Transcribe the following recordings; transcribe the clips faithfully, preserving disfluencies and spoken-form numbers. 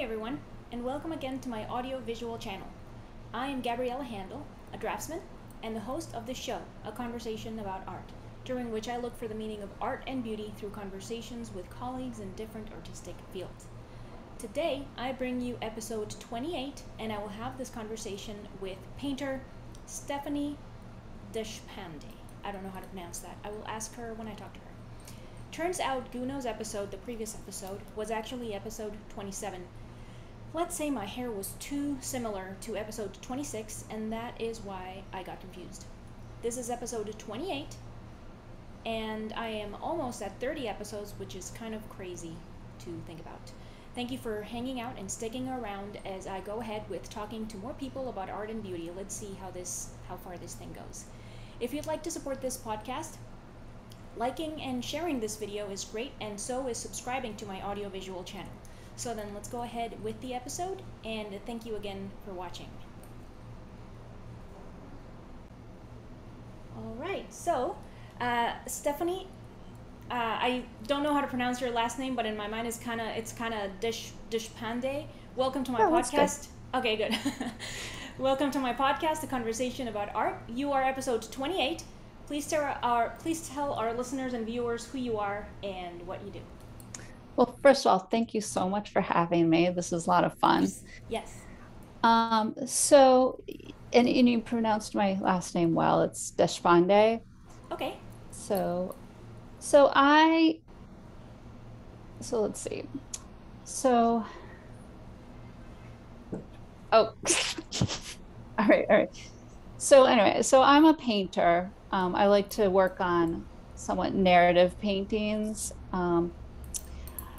Hi everyone, and welcome again to my audio-visual channel. I am Gabriela Handal, a draftsman, and the host of the show, A Conversation About Art, during which I look for the meaning of art and beauty through conversations with colleagues in different artistic fields. Today, I bring you episode twenty-eight, and I will have this conversation with painter Stephanie Deshpande. I don't know how to pronounce that. I will ask her when I talk to her. Turns out Guno's episode, the previous episode, was actually episode twenty-seven. Let's say my hair was too similar to episode twenty-six, and that is why I got confused. This is episode twenty-eight, and I am almost at thirty episodes, which is kind of crazy to think about. Thank you for hanging out and sticking around as I go ahead with talking to more people about art and beauty. Let's see how this, how far this thing goes. If you'd like to support this podcast, liking and sharing this video is great, and so is subscribing to my audiovisual channel. So then let's go ahead with the episode, and thank you again for watching. All right, so uh, Stephanie, uh, I don't know how to pronounce your last name, but in my mind it's kind of it's kind of Desh Deshpande. Welcome to my oh, podcast. Good. Okay, good. Welcome to my podcast, A Conversation About Art. You are episode twenty-eight. Please tell our, please tell our listeners and viewers who you are and what you do. Well, first of all, thank you so much for having me. This is a lot of fun. Yes. Um, so, and, and you pronounced my last name well. It's Deshpande. Okay. So, so I, so let's see. So, oh, all right, all right. So anyway, so I'm a painter. Um, I like to work on somewhat narrative paintings. Um,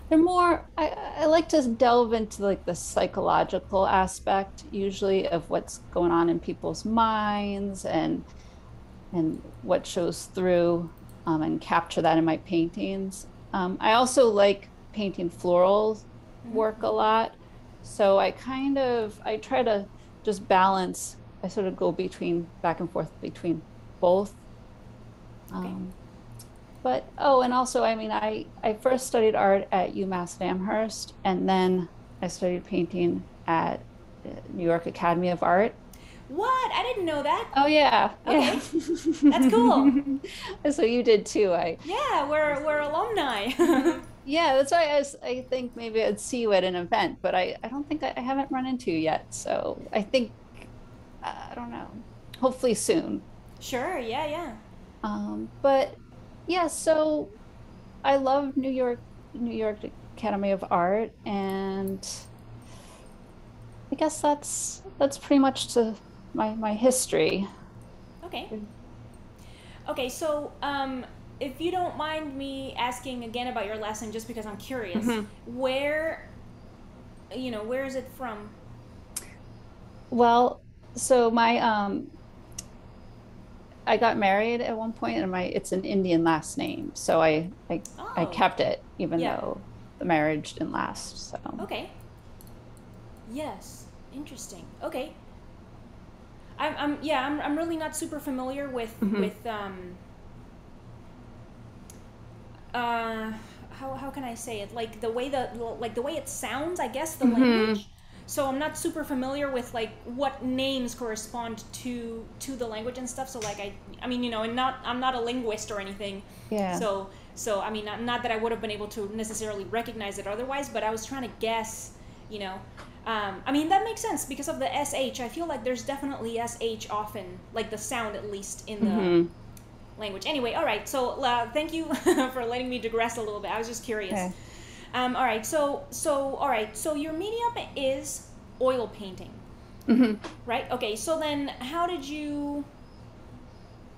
they're more, I, I like to delve into like the psychological aspect usually of what's going on in people's minds and and what shows through, um, and capture that in my paintings. Um, I also like painting floral work a lot. So I kind of, I try to just balance, I sort of go between, back and forth between both. Okay. Um, but, oh, and also, I mean, I, I first studied art at UMass Amherst, and then I studied painting at New York Academy of Art. What? I didn't know that. Oh, yeah. Okay. Yeah. That's cool. So you did too, I. Yeah, we're, we're alumni. Yeah, that's why I, was, I think maybe I'd see you at an event, but I, I don't think I, I haven't run into you yet. So I think, uh, I don't know, hopefully soon. Sure. Yeah. Yeah. Um, but yeah, so I love New York, New York Academy of Art, and I guess that's, that's pretty much the, my, my history. Okay. Okay. So, um, if you don't mind me asking again about your last name, just because I'm curious, mm-hmm. where, you know, where is it from? Well, so my, um, I got married at one point, and my it's an Indian last name, so I I, oh. I kept it even yeah. though the marriage didn't last. So okay, yes, interesting. Okay, I'm I'm yeah I'm I'm really not super familiar with mm-hmm. with um uh how how can I say it, like the way the like the way it sounds, I guess the mm-hmm. language. So I'm not super familiar with like what names correspond to to the language and stuff. So like I, I mean, you know, and not I'm not a linguist or anything. Yeah. So so I mean, not, not that I would have been able to necessarily recognize it otherwise, but I was trying to guess. You know, um, I mean that makes sense because of the S H. I feel like there's definitely S H often, like the sound at least in the mm-hmm. language. Anyway, all right. So uh, thank you for letting me digress a little bit. I was just curious. Okay. Um, all right, so so all right, so your medium is oil painting, mm-hmm. right? Okay, so then how did you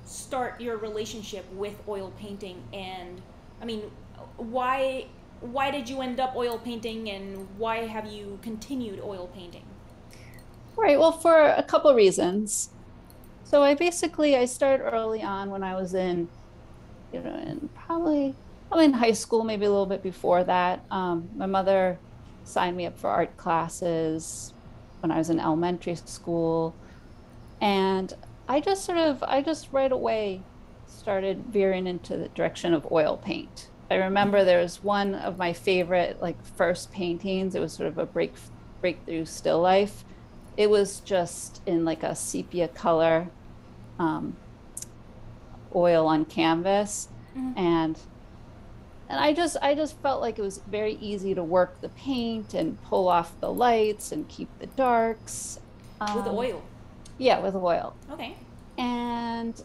start your relationship with oil painting, and I mean, why why did you end up oil painting, and why have you continued oil painting? Right. Well, for a couple of reasons. So I basically I started early on when I was in, you know, in probably. in high school, maybe a little bit before that. Um, my mother signed me up for art classes when I was in elementary school, and I just sort of I just right away started veering into the direction of oil paint. I remember there was one of my favorite like first paintings. It was sort of a break breakthrough still life. It was just in like a sepia color, um, oil on canvas. Mm-hmm. And and I just I just felt like it was very easy to work the paint and pull off the lights and keep the darks. Um, with oil? Yeah, with oil. Okay. And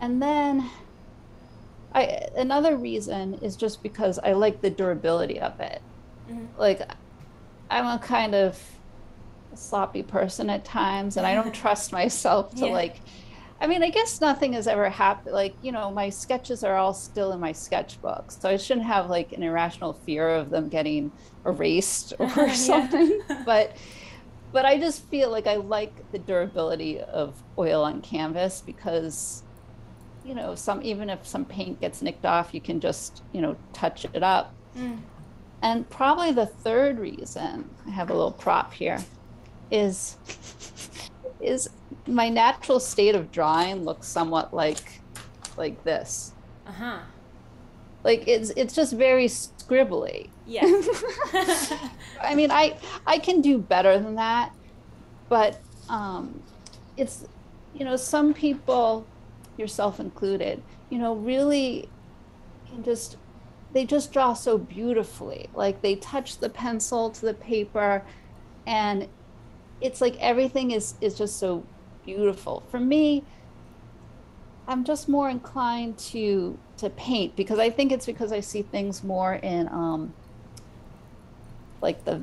and then I another reason is just because I like the durability of it. Mm-hmm. Like I'm a kind of sloppy person at times, and I don't trust myself to yeah. like I mean, I guess nothing has ever happened. Like, you know, my sketches are all still in my sketchbook, so I shouldn't have like an irrational fear of them getting erased or yeah. something. But, but I just feel like I like the durability of oil on canvas because, you know, some even if some paint gets nicked off, you can just, you know, touch it up. Mm. And probably the third reason, I have a little prop here, is is. my natural state of drawing looks somewhat like like this. Uh-huh. Like it's it's just very scribbly. Yeah. I mean, I I can do better than that, but um it's, you know, some people, yourself included, you know, really can just they just draw so beautifully. Like they touch the pencil to the paper and it's like everything is is just so beautiful. For me, I'm just more inclined to to paint because I think it's because I see things more in um like the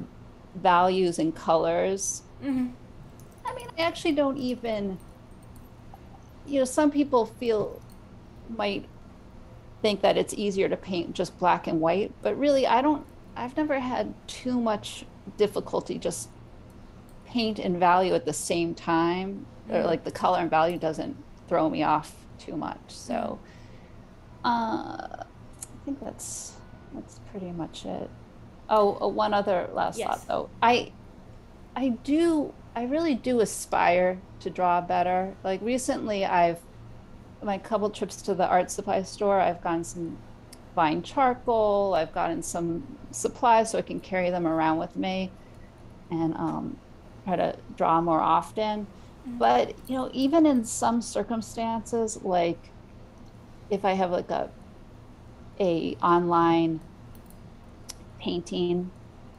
values and colors. Mm-hmm. I mean, I actually don't even, you know, some people feel might think that it's easier to paint just black and white, but really I don't I've never had too much difficulty just paint and value at the same time. Or like the color and value doesn't throw me off too much. So uh, I think that's that's pretty much it. Oh, oh one other last yes. thought though. I I do I really do aspire to draw better. Like recently, I've my couple trips to the art supply store. I've gotten some fine charcoal. I've gotten some supplies so I can carry them around with me, and um, try to draw more often. But, you know, even in some circumstances, like if I have like a a online painting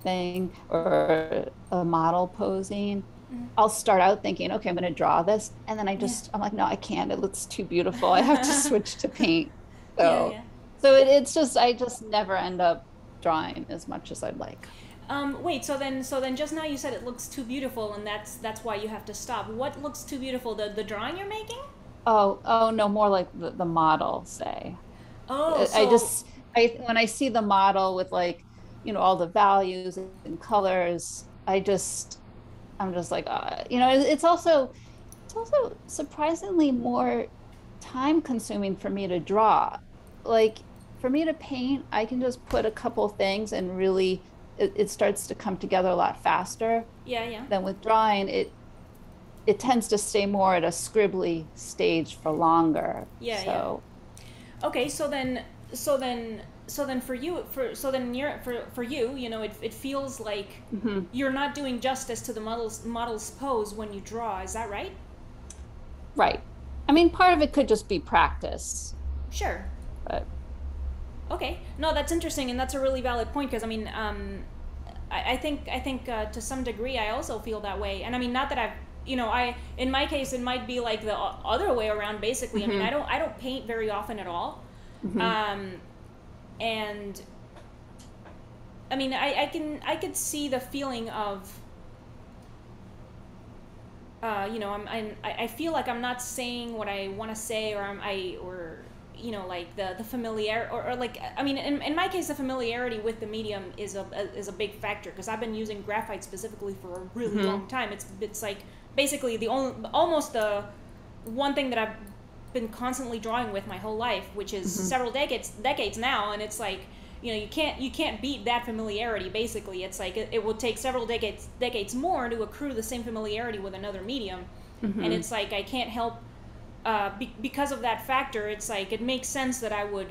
thing or a model posing, mm-hmm. I'll start out thinking, okay, I'm going to draw this. And then I just, yeah. I'm like, no, I can't. It looks too beautiful. I have to switch to paint. So, yeah, yeah. so it, it's just, I just never end up drawing as much as I'd like. Um, wait, so then, so then, just now you said it looks too beautiful, and that's that's why you have to stop. What looks too beautiful? The the drawing you're making? Oh, oh no, more like the, the model, say. Oh, I, so... I just I when I see the model with like, you know, all the values and colors, I just I'm just like, uh, you know, it, it's also it's also surprisingly more time consuming for me to draw. Like for me to paint, I can just put a couple things and really. It, it starts to come together a lot faster. Yeah, yeah. Than with drawing, it it tends to stay more at a scribbly stage for longer. Yeah, so. yeah. Okay, so then, so then, so then for you, for so then you're, for for you, you know, it it feels like mm-hmm. you're not doing justice to the model's model's pose when you draw. Is that right? Right. I mean, part of it could just be practice. Sure. But. Okay, no, that's interesting, and that's a really valid point because I mean, um, I, I think I think uh, to some degree I also feel that way, and I mean, not that I've, you know, I in my case it might be like the other way around, basically. Mm-hmm. I mean, I don't I don't paint very often at all, mm-hmm. um, and I mean, I, I can I could see the feeling of, uh, you know, I'm, I'm I feel like I'm not saying what I want to say, or I'm I or. you know, like the the familiar or, or like I mean, in, in my case, the familiarity with the medium is a, a is a big factor because I've been using graphite specifically for a really mm-hmm. long time. It's it's like basically the only almost the one thing that I've been constantly drawing with my whole life, which is mm-hmm. several decades decades now. And it's like, you know, you can't you can't beat that familiarity. Basically, it's like it, it will take several decades decades more to accrue the same familiarity with another medium. Mm-hmm. And it's like I can't help. Uh, be because of that factor, it's like it makes sense that I would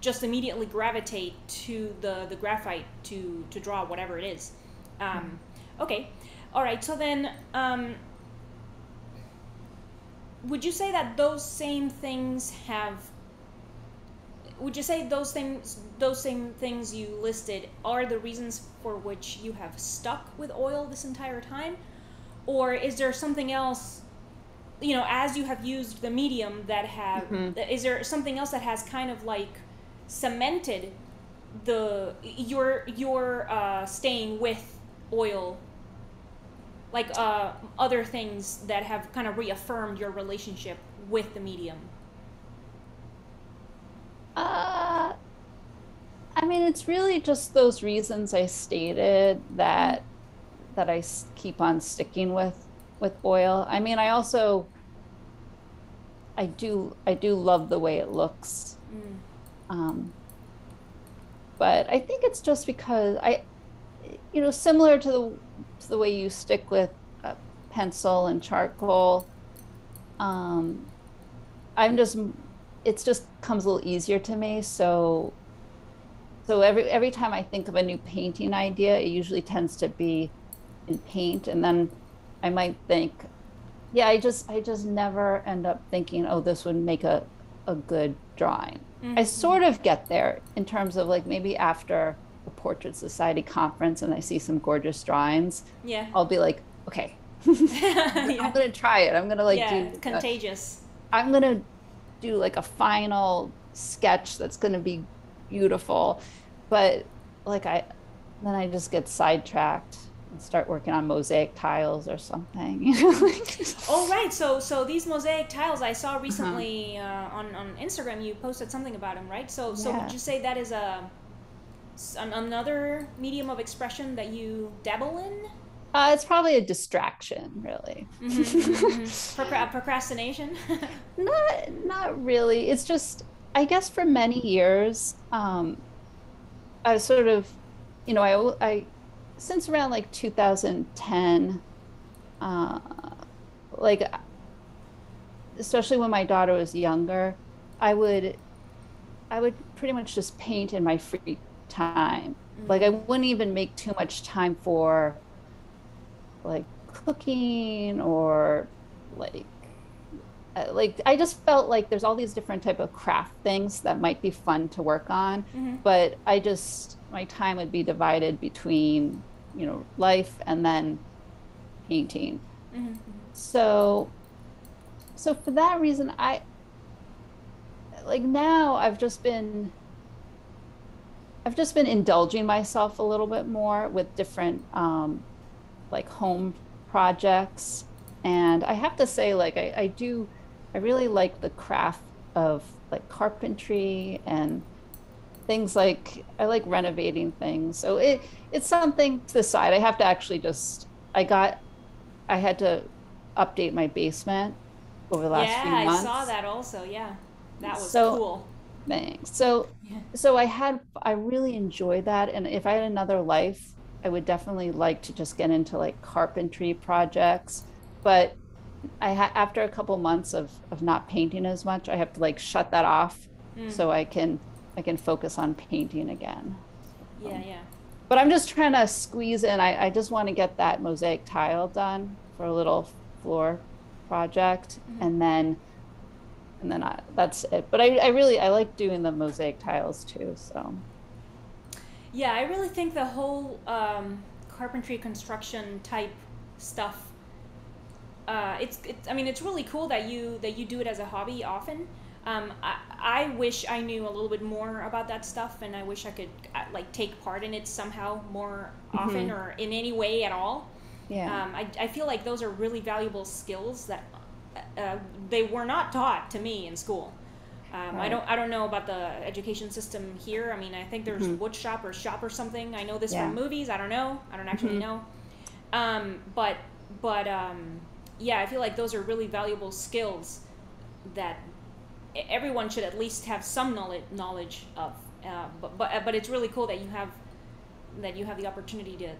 just immediately gravitate to the, the graphite to, to draw whatever it is. Um, okay, all right, so then um, would you say that those same things have, would you say those things, those same things you listed are the reasons for which you have stuck with oil this entire time? Or is there something else, you know, as you have used the medium that have, mm-hmm. is there something else that has kind of like cemented the, your, your uh, staying with oil, like uh, other things that have kind of reaffirmed your relationship with the medium? Uh, I mean, it's really just those reasons I stated that that I keep on sticking with with oil. I mean, I also I do I do love the way it looks, mm. um, but I think it's just because I, you know, similar to the to the way you stick with a pencil and charcoal. Um, I'm just. It's just comes a little easier to me. So, so every every time I think of a new painting idea, it usually tends to be in paint, and then I might think, yeah, I just I just never end up thinking, oh, this would make a a good drawing. Mm-hmm. I sort of get there in terms of like maybe after a Portrait Society conference and I see some gorgeous drawings. Yeah, I'll be like, okay, yeah. I'm gonna try it. I'm gonna like yeah, do contagious. Uh, I'm gonna. do like a final sketch that's going to be beautiful, but like I then I just get sidetracked and start working on mosaic tiles or something, you know, like. Oh, right, so so these mosaic tiles I saw recently, uh-huh. uh, on on Instagram you posted something about them, right? So so yeah. Would you say that is a an, another medium of expression that you dabble in? Uh, it's probably a distraction, really. Mm-hmm, mm-hmm. Procra- procrastination? not, not really. It's just, I guess for many years, um, I was sort of, you know, I, I since around like two thousand ten, uh, like, especially when my daughter was younger, I would, I would pretty much just paint in my free time. Mm-hmm. Like I wouldn't even make too much time for like cooking or like like I just felt like there's all these different type of craft things that might be fun to work on, mm-hmm. but I just my time would be divided between, you know, life and then painting. Mm-hmm. So so for that reason I like now I've just been I've just been indulging myself a little bit more with different um like home projects. And I have to say, like, I, I do, I really like the craft of like carpentry and things like, I like renovating things. So it it's something to the side. I have to actually just, I got, I had to update my basement over the last yeah, few months. Yeah, I saw that also, yeah. That was so, cool. Thanks. So, yeah. so I had, I really enjoyed that. And if I had another life, I would definitely like to just get into like carpentry projects, but I ha after a couple months of, of not painting as much, I have to like shut that off, mm. so I can I can focus on painting again. Yeah, um, yeah. But I'm just trying to squeeze in. I, I just want to get that mosaic tile done for a little floor project, mm-hmm. and then and then I, that's it. But I, I really I like doing the mosaic tiles too, so. Yeah, I really think the whole um, carpentry construction type stuff. Uh, it's, it's, I mean, it's really cool that you that you do it as a hobby often. Um, I, I wish I knew a little bit more about that stuff, and I wish I could like take part in it somehow more often, mm-hmm. or in any way at all. Yeah. Um, I I feel like those are really valuable skills that uh, they were not taught to me in school. Um, right. I don't. I don't know about the education system here. I mean, I think there's mm-hmm. wood shop or shop or something. I know this yeah. from movies. I don't know. I don't actually mm-hmm. know. Um, but but um, yeah, I feel like those are really valuable skills that everyone should at least have some knowledge knowledge of. Uh, but but but it's really cool that you have that you have the opportunity to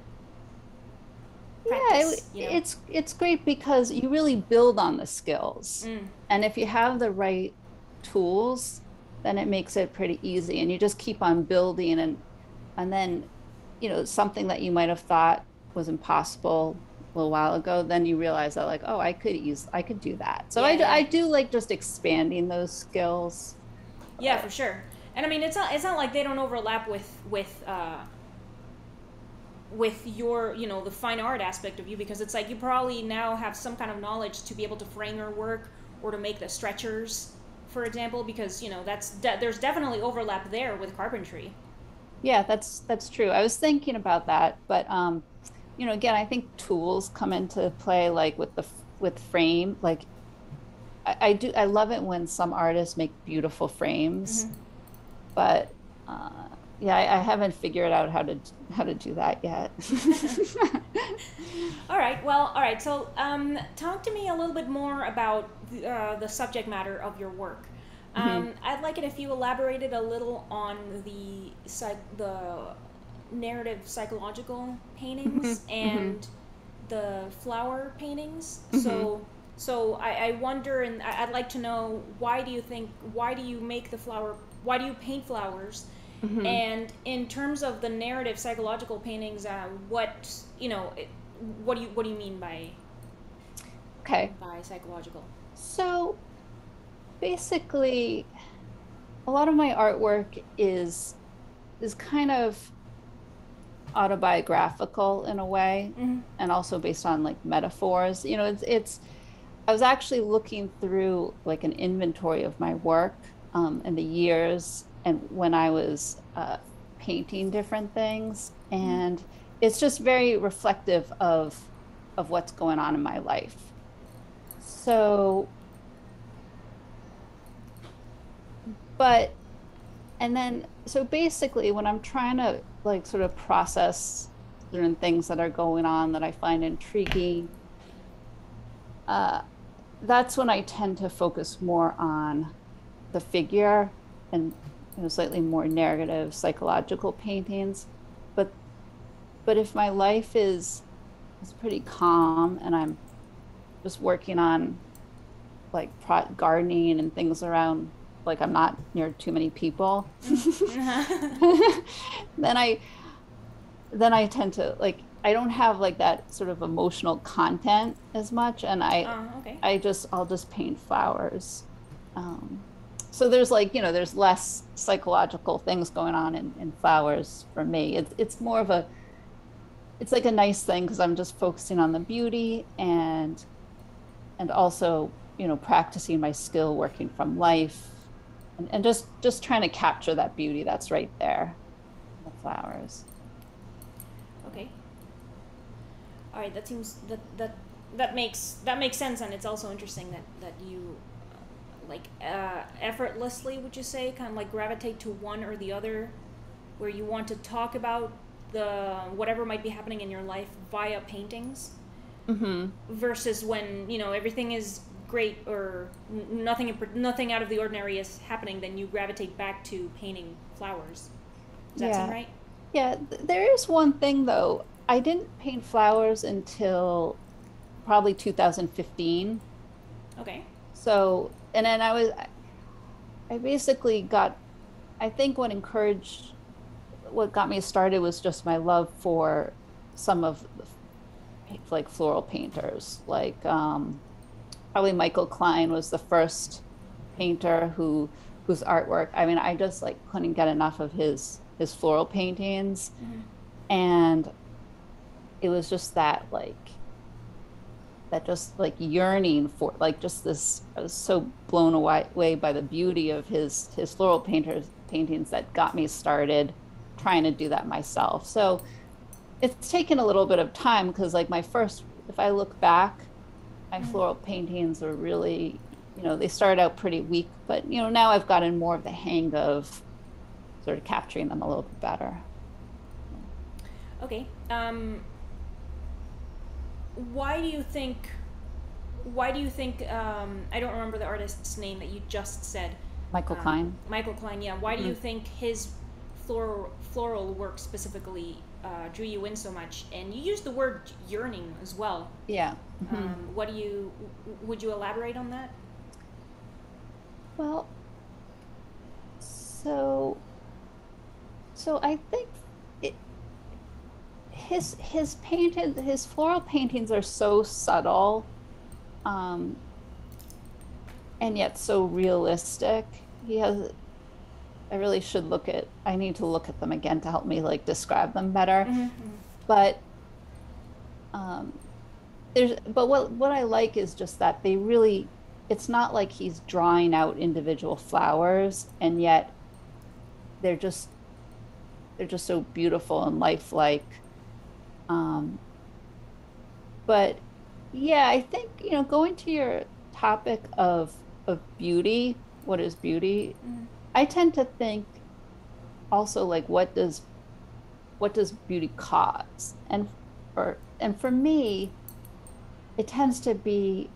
practice, yeah, it, you know? it's it's great because you really build on the skills, mm. and if you have the right tools, then it makes it pretty easy, and you just keep on building, and and then, you know, something that you might have thought was impossible a little while ago, then you realize that, like, oh, I could use, I could do that. So yeah, I, yeah. I do like just expanding those skills. Yeah, for sure. And I mean, it's not, it's not like they don't overlap with, with, uh, with your, you know, the fine art aspect of you, because it's like, you probably now have some kind of knowledge to be able to frame your work or to make the stretchers, for example, because, you know, that's, de- there's definitely overlap there with carpentry. Yeah, that's, that's true. I was thinking about that, but, um, you know, again, I think tools come into play, like with the, with frame, like I, I do, I love it when some artists make beautiful frames, mm-hmm. but, uh, yeah, I, I haven't figured out how to, how to do that yet. All right. Well, all right. So, um, talk to me a little bit more about the, uh, the subject matter of your work. Um, mm-hmm. I'd like it if you elaborated a little on the psych, the narrative psychological paintings, mm-hmm. and mm-hmm. the flower paintings. Mm-hmm. So, so I, I wonder, and I'd like to know, why do you think, why do you make the flower, why do you paint flowers? Mm-hmm. And in terms of the narrative psychological paintings, uh, what, you know, what do you, what do you mean by, okay. by psychological? So, basically, a lot of my artwork is is kind of autobiographical in a way, mm-hmm. and also based on like metaphors. You know, it's it's. I was actually looking through like an inventory of my work um, and the years and when I was uh, painting different things, and mm-hmm. it's just very reflective of of what's going on in my life. So. But, and then, so basically when I'm trying to like sort of process certain things that are going on that I find intriguing, uh, that's when I tend to focus more on the figure and, you know, slightly more narrative psychological paintings. But, but if my life is, is pretty calm and I'm just working on like pro- gardening and things around, like I'm not near too many people, then I, then I tend to like, I don't have like that sort of emotional content as much. And I, uh, okay. I just, I'll just paint flowers. Um, so there's like, you know, there's less psychological things going on in, in flowers for me. It's, it's more of a, it's like a nice thing, cause I'm just focusing on the beauty and, and also, you know, practicing my skill working from life. And, and just, just trying to capture that beauty that's right there, the flowers. Okay. All right. That seems that that that makes that makes sense, and it's also interesting that that you like uh, effortlessly, would you say, kind of like gravitate to one or the other, where you want to talk about the whatever might be happening in your life via paintings, mm-hmm. versus when, you know, everything is great or nothing nothing out of the ordinary is happening, then you gravitate back to painting flowers. Does that yeah. sound right? Yeah, there is one thing though. I didn't paint flowers until probably two thousand fifteen. Okay. So, and then I was, I basically got, I think what encouraged, what got me started was just my love for some of the, like, floral painters, like, um, probably Michael Klein was the first painter who whose artwork, I mean, I just like couldn't get enough of his his floral paintings, mm-hmm. and it was just that like that just like yearning for like just this, I was so blown away by the beauty of his his floral painters paintings that got me started trying to do that myself. So it's taken a little bit of time, because like my first, if I look back, my floral paintings were really, you know, they started out pretty weak, but, you know, now I've gotten more of the hang of sort of capturing them a little bit better. Okay. Um, why do you think, why do you think, um, I don't remember the artist's name that you just said. Michael um, Klein. Michael Klein, yeah. Why do mm-hmm. you think his floral, floral work specifically Uh, drew you in so much? And you used the word yearning as well. Yeah. Mm-hmm. Um, what do you, would you elaborate on that? Well, So I think it, his his painted his floral paintings are so subtle, um, and yet so realistic. He has. I really should look at. I need to look at them again to help me like describe them better. Mm-hmm. But um, there's. But what what I like is just that they really. It's not like he's drawing out individual flowers, and yet they're just. They're just so beautiful and lifelike. Um, but yeah, I think, you know, going to your topic of, of beauty, what is beauty? Mm. I tend to think also like, what does, what does beauty cause? And, or, and for me, it tends to be,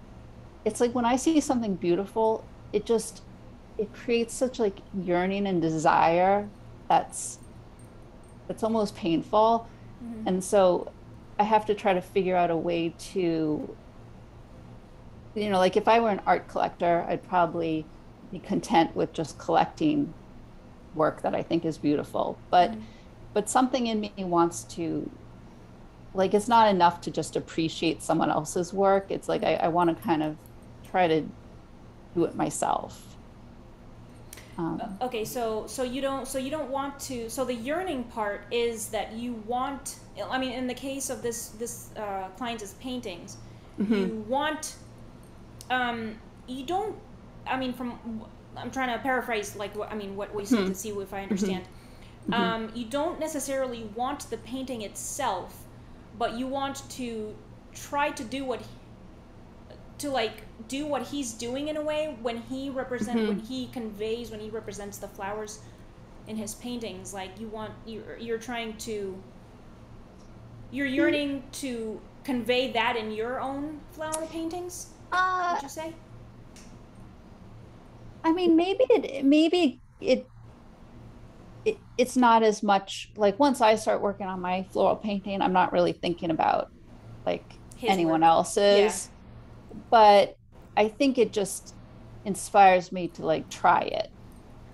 it's like when I see something beautiful, it just, it creates such like yearning and desire that's, it's almost painful. Mm-hmm. And so I have to try to figure out a way to, you know, like if I were an art collector, I'd probably be content with just collecting work that I think is beautiful. But, mm-hmm. but something in me wants to, like, it's not enough to just appreciate someone else's work. It's like, I, I want to kind of try to do it myself. Um, okay, so so you don't so you don't want to so the yearning part is that you want, I mean, in the case of this this uh, client's paintings, mm-hmm. you want um, you don't I mean from I'm trying to paraphrase like what I mean what we said mm-hmm. to see if I understand mm-hmm. um, you don't necessarily want the painting itself, but you want to try to do what. To like do what he's doing in a way when he represent mm-hmm. when he conveys when he represents the flowers in his paintings, like you want you're, you're trying to you're yearning to convey that in your own flower paintings, uh, would you say? I mean, maybe it maybe it, it it's not as much like once I start working on my floral painting, I'm not really thinking about like his anyone work. else's. Yeah. But I think it just inspires me to like try it.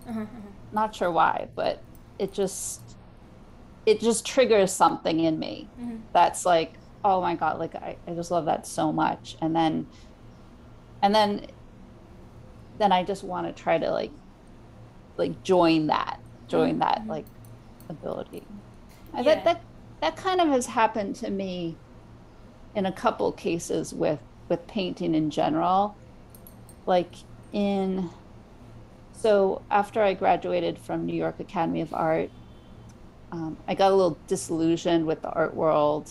Uh-huh, uh-huh. Not sure why, but it just it just triggers something in me uh-huh. that's like, oh my God, like I, I just love that so much. And then and then then I just want to try to like like join that, join uh-huh. that like ability. Yeah. That that that kind of has happened to me in a couple cases with. with painting in general, like in, so after I graduated from New York Academy of Art, um, I got a little disillusioned with the art world,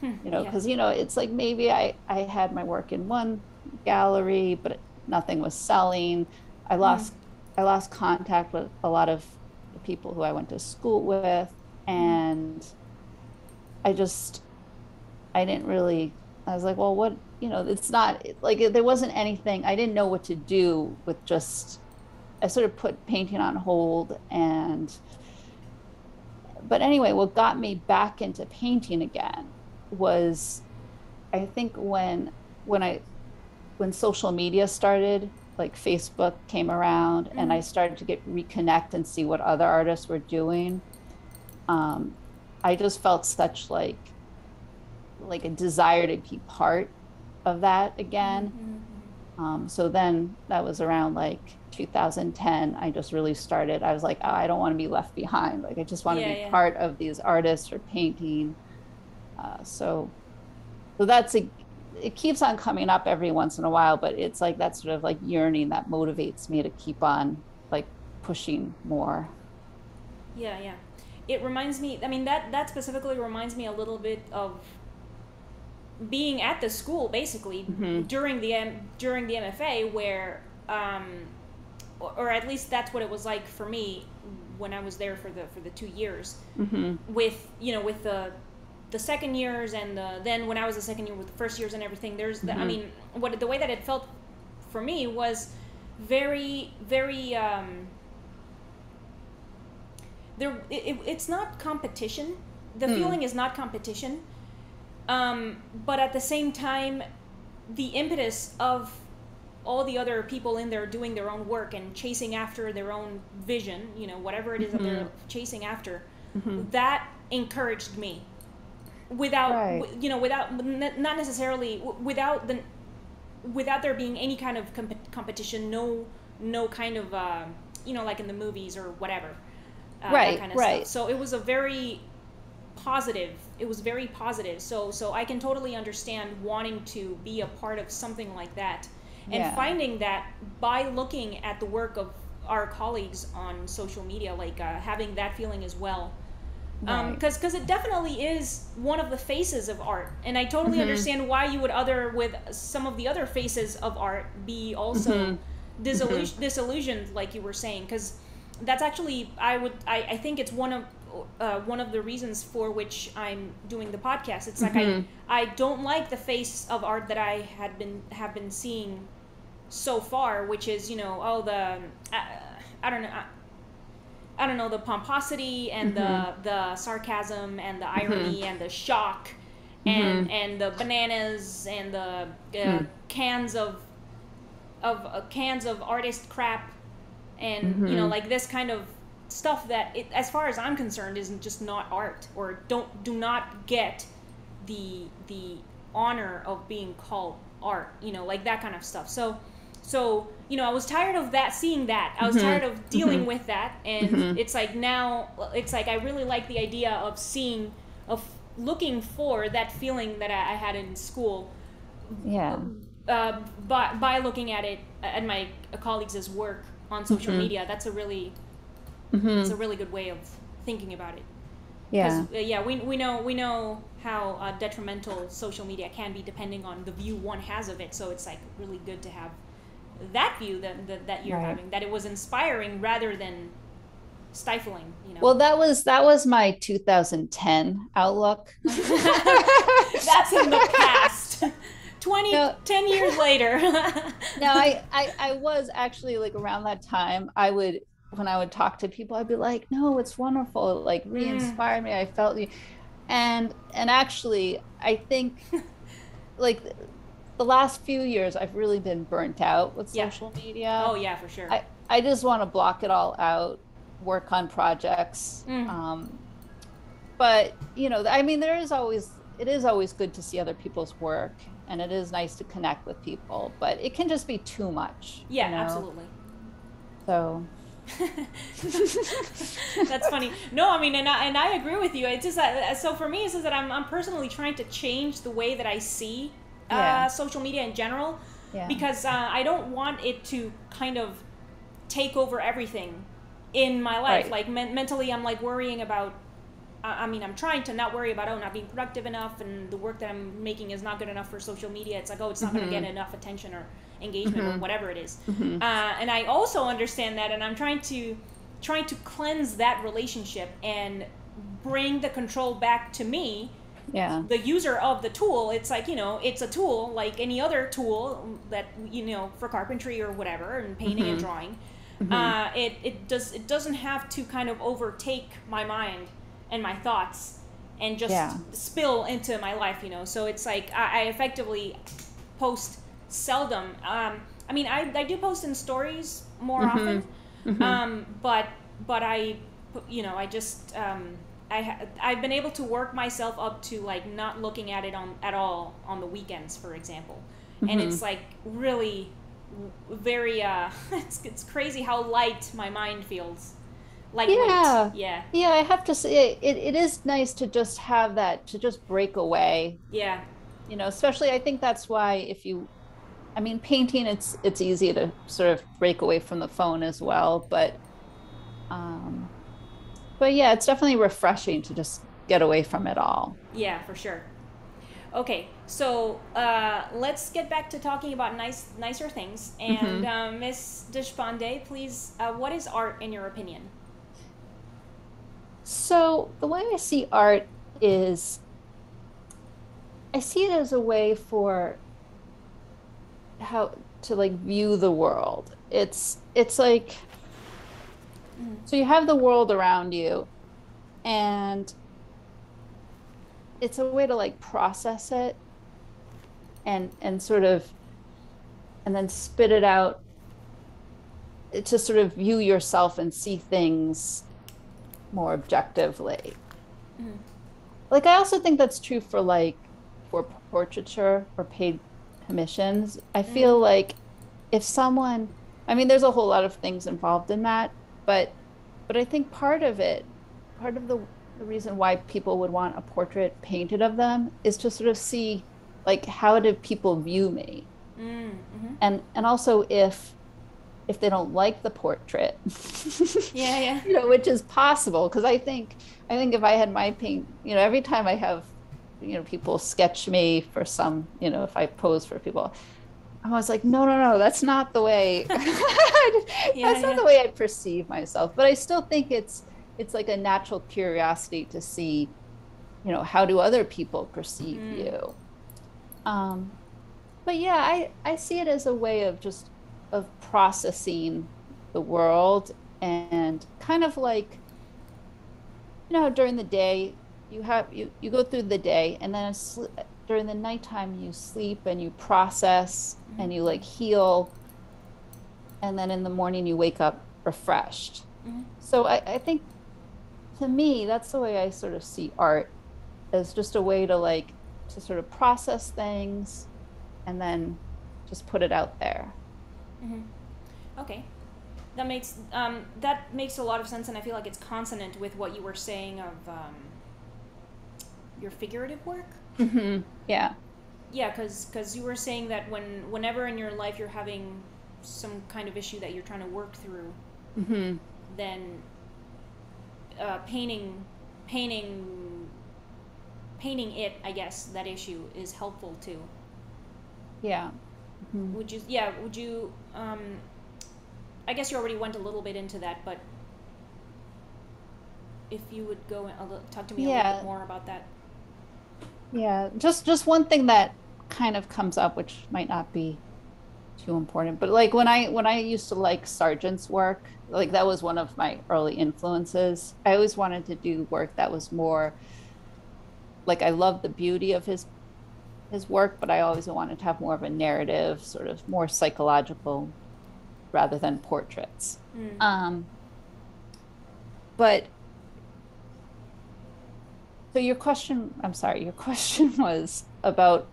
you know, because, yeah. you know, it's like maybe I, I had my work in one gallery, but nothing was selling. I lost, mm. I lost contact with a lot of the people who I went to school with, and I just, I didn't really, I was like, well, what, you know, it's not like there wasn't anything. I didn't know what to do with just, I sort of put painting on hold. And, but anyway, what got me back into painting again was, I think when, when I, when social media started, like Facebook came around mm-hmm. and I started to get reconnect and see what other artists were doing. Um, I just felt such like, like a desire to be part of that again. Mm-hmm. Um, so then that was around like two thousand ten, I just really started, I was like, oh, I don't want to be left behind. Like, I just want yeah, to be yeah. part of these artists or painting. Uh, so, so that's, a, it keeps on coming up every once in a while, but it's like that sort of like yearning that motivates me to keep on like pushing more. Yeah, yeah. It reminds me, I mean, that, that specifically reminds me a little bit of being at the school basically mm-hmm. during the M during the M F A, where um or, or at least that's what it was like for me when I was there for the for the two years, mm-hmm. with you know with the the second years and the, then when I was the second year with the first years and everything, there's the, mm-hmm. I mean what the way that it felt for me was very very um there it, it, it's not competition, the mm. feeling is not competition. Um, but at the same time, the impetus of all the other people in there doing their own work and chasing after their own vision, you know, whatever it is mm-hmm. that they're chasing after, mm-hmm. that encouraged me without, right. w- you know, without, n- not necessarily, w- without the, without there being any kind of comp- competition, no, no kind of, uh, you know, like in the movies or whatever. Uh, right, that kind of right. stuff. So it was a very positive, it was very positive. So, so I can totally understand wanting to be a part of something like that. And yeah. finding that by looking at the work of our colleagues on social media, like uh, having that feeling as well. Because um, right. because it definitely is one of the faces of art. And I totally mm-hmm. understand why you would other with some of the other faces of art be also mm-hmm. disillusion, mm-hmm. disillusioned, like you were saying. Because that's actually, I would, I, I think it's one of uh, one of the reasons for which I'm doing the podcast. It's like mm-hmm. I, I don't like the face of art that I had been have been seeing so far, which is, you know, oh, the I, I don't know. I, I don't know, the pomposity and mm-hmm. the the sarcasm and the irony mm-hmm. and the shock and mm-hmm. and the bananas and the uh, mm. cans of of uh, cans of artist crap and mm-hmm. you know, like this kind of stuff that it, as far as I'm concerned, isn't just not art or don't do not get the the honor of being called art, you know, like that kind of stuff. So So, you know, I was tired of that, seeing that. I was mm-hmm. tired of dealing mm-hmm. with that. And mm-hmm. it's like now, it's like I really like the idea of seeing, of looking for that feeling that I, I had in school. Yeah. Uh, by, by looking at it, at my colleagues' work on social mm-hmm. media, that's a really, mm-hmm. it's a really good way of thinking about it. Yeah. Uh, yeah, we we know we know how uh, detrimental social media can be depending on the view one has of it. So it's like really good to have that view that that, that you're right. having, that it was inspiring rather than stifling, you know. Well, that was that was my two thousand ten outlook. That's in the past. twenty no. ten years later. No, I, I I was actually like around that time, I would when I would talk to people, I'd be like, no, it's wonderful, it, like re-inspired mm. me. I felt you and and actually I think like the last few years, I've really been burnt out with yeah. social media. Oh, yeah, for sure. I, I just want to block it all out, work on projects. Mm. Um, but, you know, I mean, there is always, it is always good to see other people's work and it is nice to connect with people, but it can just be too much. Yeah, you know? Absolutely. So. That's funny. No, I mean, and I, and I agree with you. It's just that, so for me, it's just that I'm, I'm personally trying to change the way that I see Yeah. Uh, social media in general, yeah. because uh, I don't want it to kind of take over everything in my life. Right. Like men- mentally, I'm like worrying about, uh, I mean, I'm trying to not worry about, oh, not being productive enough and the work that I'm making is not good enough for social media. It's like, oh, it's not mm-hmm. going to get enough attention or engagement mm-hmm. or whatever it is. Mm-hmm. Uh, and I also understand that, and I'm trying to, trying to cleanse that relationship and bring the control back to me. Yeah. The user of the tool, it's like, you know, it's a tool like any other tool that, you know, for carpentry or whatever and painting mm-hmm. and drawing. Mm-hmm. Uh, it, it does it doesn't have to kind of overtake my mind and my thoughts and just yeah. spill into my life, you know. So it's like I, I effectively post seldom. Um, I mean, I, I do post in stories more mm-hmm. often, mm-hmm. Um, but but I, you know, I just. Um, I, I've been able to work myself up to like not looking at it on at all on the weekends, for example. Mm-hmm. And it's like really very, uh, it's, it's crazy how light my mind feels. Like yeah. yeah. Yeah, I have to say it, it is nice to just have that, to just break away. Yeah. You know, especially I think that's why if you, I mean, painting, it's, it's easy to sort of break away from the phone as well, but, um, But yeah, it's definitely refreshing to just get away from it all. Yeah, for sure. Okay, so uh, let's get back to talking about nice, nicer things. And mm-hmm. uh, Miz Deshpande, please, uh, what is art in your opinion? So the way I see art is, I see it as a way for how to like view the world. It's it's like. So you have the world around you and it's a way to like process it and and sort of and then spit it out to sort of view yourself and see things more objectively. Mm-hmm. Like, I also think that's true for like for portraiture or paid commissions. I feel mm-hmm. like if someone, I mean, there's a whole lot of things involved in that, but but I think part of it, part of the, the reason why people would want a portrait painted of them is to sort of see, like, how do people view me? Mm-hmm. And and also if if they don't like the portrait, yeah, yeah, you know, which is possible, because I think I think if I had my paint, you know, every time I have, you know, people sketch me for some, you know, if I pose for people, I was like, no, no, no, that's not the way. yeah, that's yeah. not the way I perceive myself. But I still think it's it's like a natural curiosity to see, you know, how do other people perceive mm. you? Um, but yeah, I, I see it as a way of just of processing the world, and kind of like, you know, during the day you have you, you go through the day, and then sl- during the nighttime you sleep and you process mm-hmm. and you like heal, and then in the morning you wake up refreshed. Mm-hmm. So I, I think to me that's the way I sort of see art, as just a way to like to sort of process things and then just put it out there. Mm-hmm. Okay, that makes um, that makes a lot of sense, and I feel like it's consonant with what you were saying of um, your figurative work. Mm-hmm. Yeah, yeah, because because you were saying that when whenever in your life you're having some kind of issue that you're trying to work through, mm-hmm. then uh, painting painting painting it, I guess, that issue is helpful too. Yeah. Mm-hmm. Would you, yeah, would you, um, I guess you already went a little bit into that, but if you would go and talk to me yeah. a little bit more about that. Yeah, just, just one thing that kind of comes up, which might not be too important, but like when I, when I used to like Sargent's work, like that was one of my early influences. I always wanted to do work that was more, like I loved the beauty of his his work, but I always wanted to have more of a narrative, sort of more psychological rather than portraits. Mm. Um, but, so your question, I'm sorry, your question was about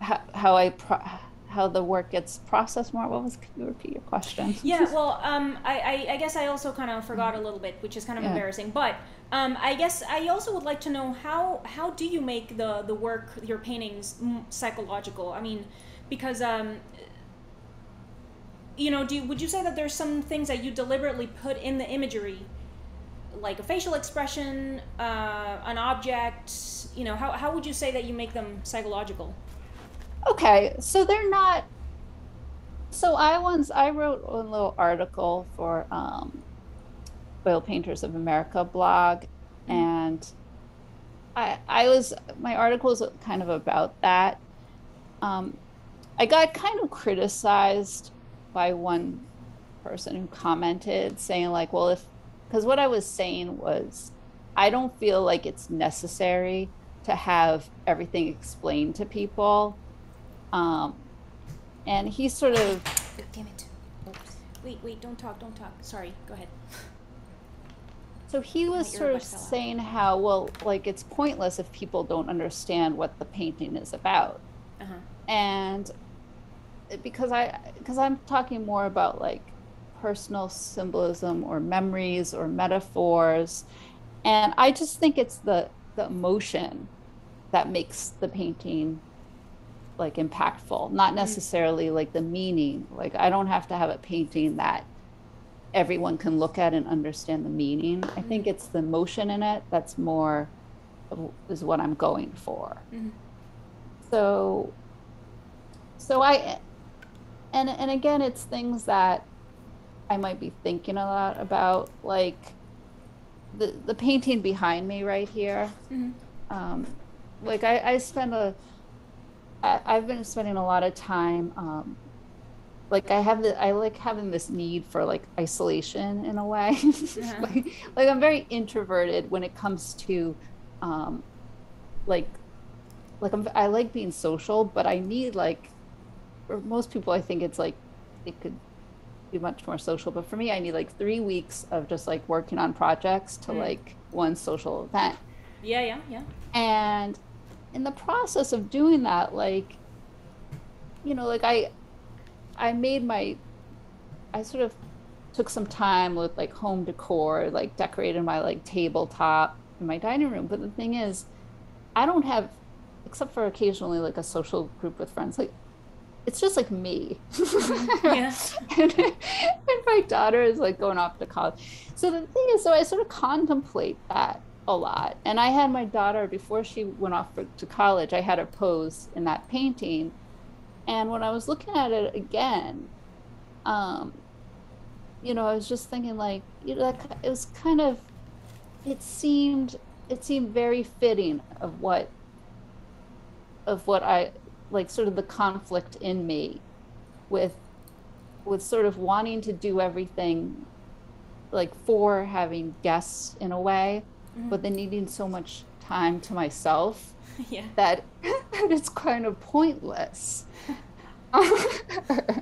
how, how I, pro- how the work gets processed more. What was, could you repeat your question? Yeah, well, um, I, I, I guess I also kind of forgot a little bit, which is kind of yeah. embarrassing, but Um, I guess I also would like to know how how do you make the, the work, your paintings, psychological? I mean, because, um, you know, do you, would you say that there's some things that you deliberately put in the imagery, like a facial expression, uh, an object, you know, how, how would you say that you make them psychological? Okay, so they're not, so I once, I wrote a little article for, um, Oil Painters of America blog, and I I was my article was kind of about that. Um, I got kind of criticized by one person who commented saying like, well, if because what I was saying was I don't feel like it's necessary to have everything explained to people, um, and he sort of damn it, oops. wait wait don't talk don't talk sorry go ahead. So he was sort of saying how, well, like it's pointless if people don't understand what the painting is about. Uh-huh. And because I, because I'm talking more about like personal symbolism or memories or metaphors. And I just think it's the, the emotion that makes the painting like impactful, not necessarily mm-hmm. like the meaning. Like I don't have to have a painting that everyone can look at and understand the meaning. I think it's the emotion in it that's more is what I'm going for. Mm-hmm. So, so I, and and again, it's things that I might be thinking a lot about, like the the painting behind me right here. Mm-hmm. Um, like I I spend a I, I've been spending a lot of time. Um, Like I have the, I like having this need for like isolation in a way. Yeah. like, like I'm very introverted when it comes to, um, like, like I'm, I like being social, but I need like, for most people I think it's like, it could be much more social. But for me, I need like three weeks of just like working on projects to mm. like one social event. Yeah, yeah, yeah. And in the process of doing that, like, you know, like I, I made my, I sort of took some time with like home decor, like decorated my like tabletop in my dining room. But the thing is, I don't have, except for occasionally like a social group with friends, like, it's just like me. Yeah. and, and my daughter is like going off to college. So the thing is, so I sort of contemplate that a lot. And I had my daughter, before she went off for, to college, I had her pose in that painting. And when I was looking at it again, um, you know, I was just thinking like, you know, that, it was kind of, it seemed, it seemed very fitting of what, of what I, like sort of the conflict in me with with sort of wanting to do everything like for having guests in a way, mm-hmm. but then needing so much time to myself yeah. that, that it's kind of pointless. But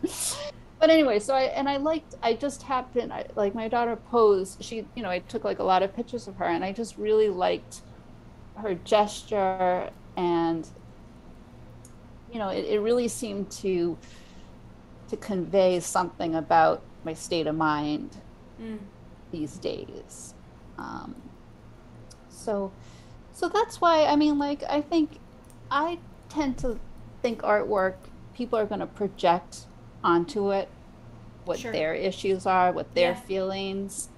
anyway, so I, and I liked, I just happened, I, like my daughter posed, she, you know, I took like a lot of pictures of her and I just really liked her gesture and you know, it, it really seemed to to convey something about my state of mind mm. these days. Um, so, so that's why, I mean, like, I think I tend to think artwork, people are going to project onto it what sure. their issues are, what their yeah. feelings.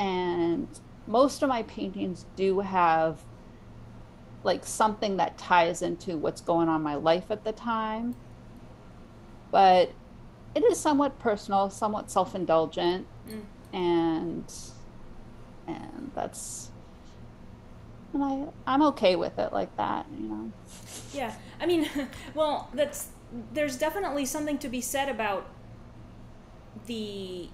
And most of my paintings do have like something that ties into what's going on in my life at the time. But it is somewhat personal, somewhat self-indulgent. Mm. And and that's, and I, I'm okay with it like that, you know? Yeah, I mean, well, that's, there's definitely something to be said about the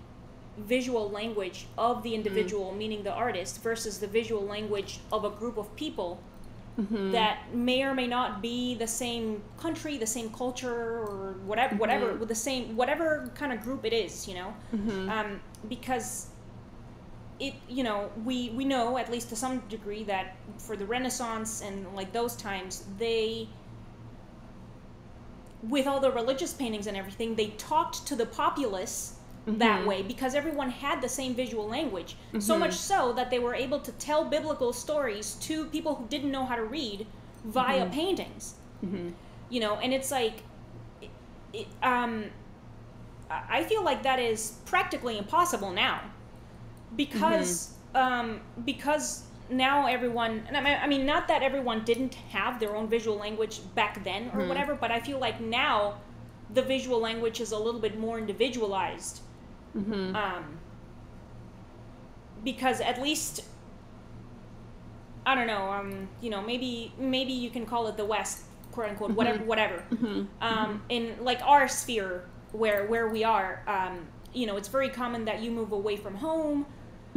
visual language of the individual, mm. meaning the artist, versus the visual language of a group of people Mm-hmm. that may or may not be the same country, the same culture, or whatever, whatever mm-hmm. with the same, whatever kind of group it is, you know, mm-hmm. um, because it, you know, we we know at least to some degree that for the Renaissance and like those times, they, with all the religious paintings and everything, they talked to the populace mm-hmm. that way because everyone had the same visual language. Mm-hmm. So much so that they were able to tell biblical stories to people who didn't know how to read via mm-hmm. paintings. Mm-hmm. You know, and it's like, it, it, um, I feel like that is practically impossible now because mm-hmm. um, because now everyone, and I, I mean, not that everyone didn't have their own visual language back then or mm-hmm. whatever, but I feel like now the visual language is a little bit more individualized. Mm-hmm. Um, because at least, I don't know, um, you know, maybe maybe you can call it the West, quote unquote, mm-hmm. whatever, whatever. Mm-hmm. Um, mm-hmm. In like our sphere where where we are, um, you know, it's very common that you move away from home.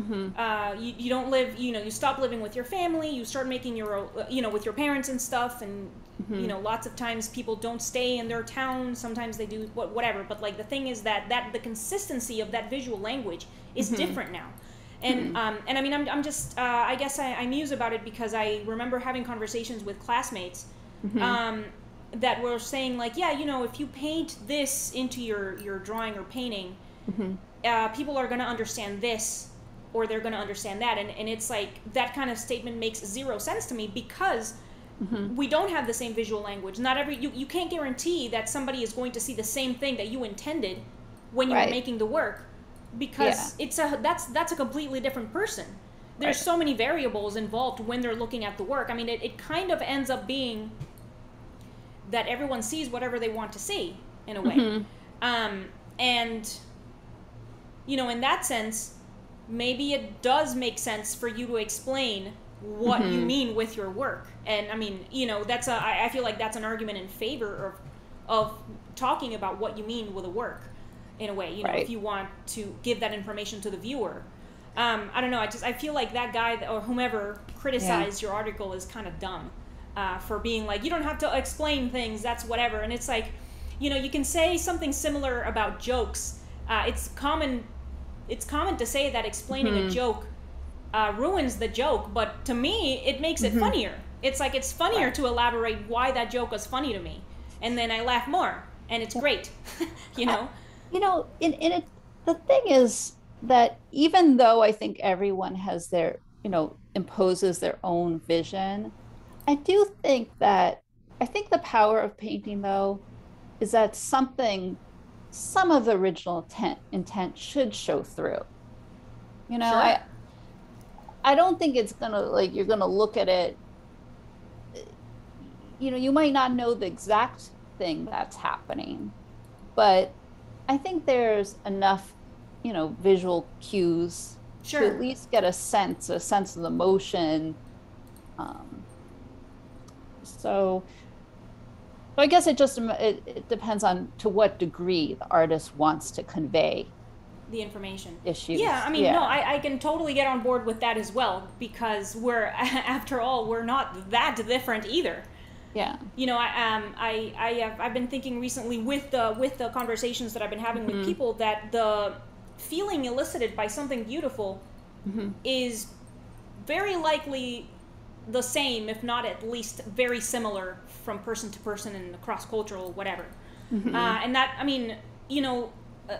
Mm-hmm. Uh, you you don't live, you know, you stop living with your family. You start making your own, you know, with your parents and stuff, and mm-hmm. you know, lots of times people don't stay in their town. Sometimes they do what whatever. But like the thing is that that the consistency of that visual language is mm-hmm. different now, and mm-hmm. um and I mean I'm I'm just uh, I guess I, I muse about it because I remember having conversations with classmates, mm-hmm. um, that were saying like, yeah, you know, if you paint this into your your drawing or painting, mm-hmm. uh, people are gonna understand this. Or they're going to understand that, and and it's like that kind of statement makes zero sense to me because mm-hmm. we don't have the same visual language. Not every you, you can't guarantee that somebody is going to see the same thing that you intended when you right. were making the work because yeah. it's a that's that's a completely different person. There's right. so many variables involved when they're looking at the work. I mean, it it kind of ends up being that everyone sees whatever they want to see in a way, mm-hmm. um, and you know, in that sense. Maybe it does make sense for you to explain what mm-hmm. you mean with your work. And I mean, you know, that's a, I, I feel like that's an argument in favor of, of talking about what you mean with a work in a way, you know, right. if you want to give that information to the viewer. Um, I don't know. I just, I feel like that guy or whomever criticized yeah. your article is kind of dumb uh, for being like, you don't have to explain things. That's whatever. And it's like, you know, you can say something similar about jokes Uh, it's common it's common to say that explaining mm-hmm. a joke uh, ruins the joke, but to me, it makes it mm-hmm. funnier. It's like it's funnier right. to elaborate why that joke was funny to me. And then I laugh more, and it's great, you know? I, you know, in, in it, the thing is that even though I think everyone has their, you know, imposes their own vision, I do think that, I think the power of painting, though, is that something, some of the original intent, intent should show through. You know, sure. I, I don't think it's gonna, like, you're gonna look at it, you know, you might not know the exact thing that's happening, but I think there's enough, you know, visual cues sure. to at least get a sense, a sense of the motion. Um, so, I guess it just, it, it depends on to what degree the artist wants to convey the information issues. Yeah, I mean, yeah. no, I, I can totally get on board with that as well, because we're, after all, we're not that different either. Yeah. You know, I um I I have I've been thinking recently with the with the conversations that I've been having mm-hmm. with people that the feeling elicited by something beautiful mm-hmm. is very likely the same, if not at least very similar, from person to person and across cultural whatever. Mm-hmm. Uh, and that I mean, you know, uh,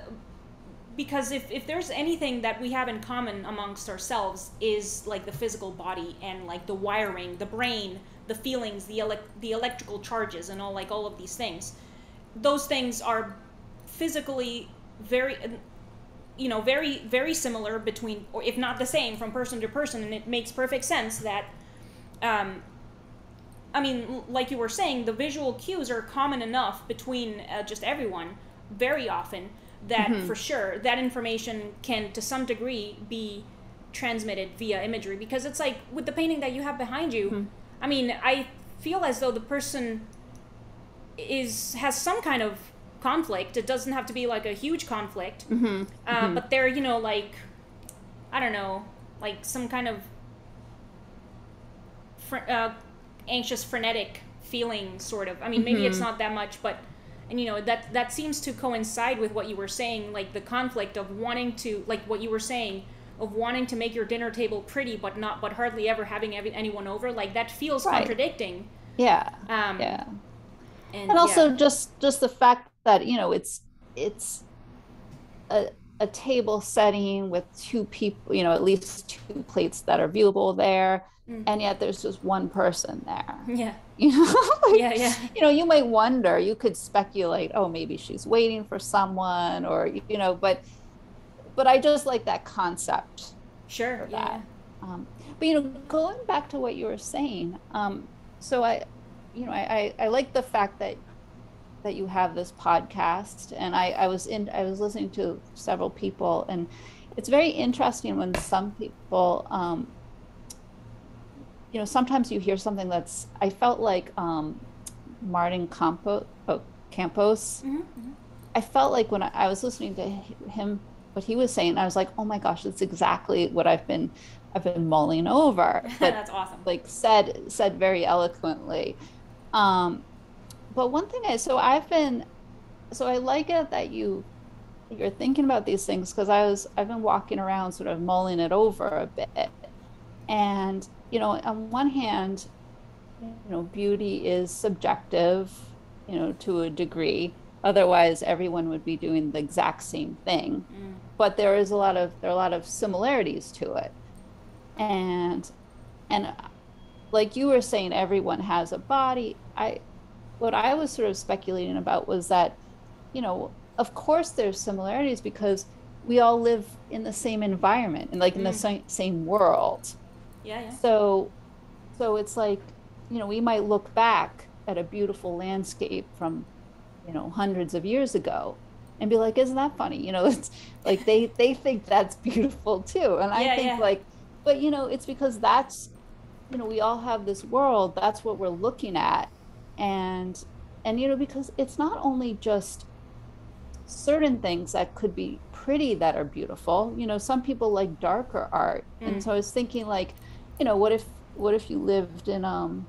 because if if there's anything that we have in common amongst ourselves is like the physical body and like the wiring, the brain, the feelings, the elect the electrical charges, and all like all of these things. Those things are physically very, you know, very very similar between, or if not the same, from person to person, and it makes perfect sense that, um, I mean, like you were saying, the visual cues are common enough between uh, just everyone very often that mm-hmm. for sure that information can to some degree be transmitted via imagery, because it's like with the painting that you have behind you. Mm-hmm. I mean, I feel as though the person is has some kind of conflict. It doesn't have to be like a huge conflict, mm-hmm. Uh, mm-hmm. but they're, you know, like, I don't know, like some kind of fr uh, anxious, frenetic feeling, sort of. I mean, maybe mm-hmm. it's not that much, but, and you know, that that seems to coincide with what you were saying, like the conflict of wanting to, like what you were saying, of wanting to make your dinner table pretty, but not, but hardly ever having every, anyone over, like that feels right. contradicting. Yeah, um, yeah. And, and also yeah. just just the fact that, you know, it's it's a a table setting with two people, you know, at least two plates that are viewable there, mm-hmm. and yet there's just one person there. Yeah, you know, like, yeah, yeah. You know, you might wonder, you could speculate, oh, maybe she's waiting for someone, or you know, but. But I just like that concept. Sure. That. Yeah. Um, but you know, going back to what you were saying, um, so I, you know, I, I, I like the fact that that you have this podcast, and I, I was in I was listening to several people, and it's very interesting when some people, um, you know, sometimes you hear something that's I felt like um, Martin Campo, oh, Campos. Mm-hmm, mm-hmm. I felt like when I, I was listening to him. What he was saying, I was like, oh my gosh, that's exactly what I've been, I've been mulling over. But, that's awesome. Like said, said very eloquently. Um, but one thing is, so I've been, so I like it that you, you're thinking about these things, because I was, I've been walking around sort of mulling it over a bit. And, you know, on one hand, you know, beauty is subjective, you know, to a degree. Otherwise, everyone would be doing the exact same thing. Mm. But there is a lot of there are a lot of similarities to it, and and like you were saying, everyone has a body. I what I was sort of speculating about was that, you know, of course there's similarities because we all live in the same environment and like mm. in the same same world. Yeah, yeah. So so it's like, you know, we might look back at a beautiful landscape from, you know, hundreds of years ago and be like, isn't that funny? You know, it's like they, they think that's beautiful too. And I yeah, think yeah. like, but you know, it's because that's, you know, we all have this world, that's what we're looking at. And, and, you know, because it's not only just certain things that could be pretty that are beautiful, you know, some people like darker art. Mm. And so I was thinking like, you know, what if, what if you lived in, um,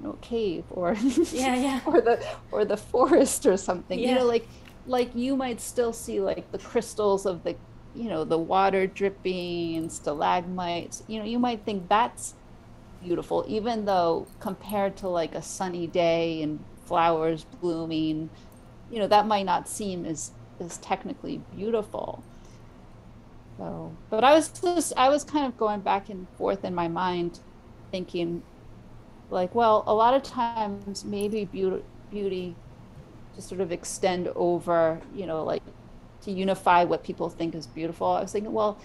no cave or yeah, yeah. or the or the forest or something, yeah. you know, like like you might still see like the crystals of the, you know, the water dripping and stalagmites, you know, you might think that's beautiful, even though compared to like a sunny day and flowers blooming, you know, that might not seem as, as technically beautiful. So, but I was just, I was kind of going back and forth in my mind thinking like, well, a lot of times maybe beauty, beauty just sort of extend over, you know, like to unify what people think is beautiful. I was thinking, well,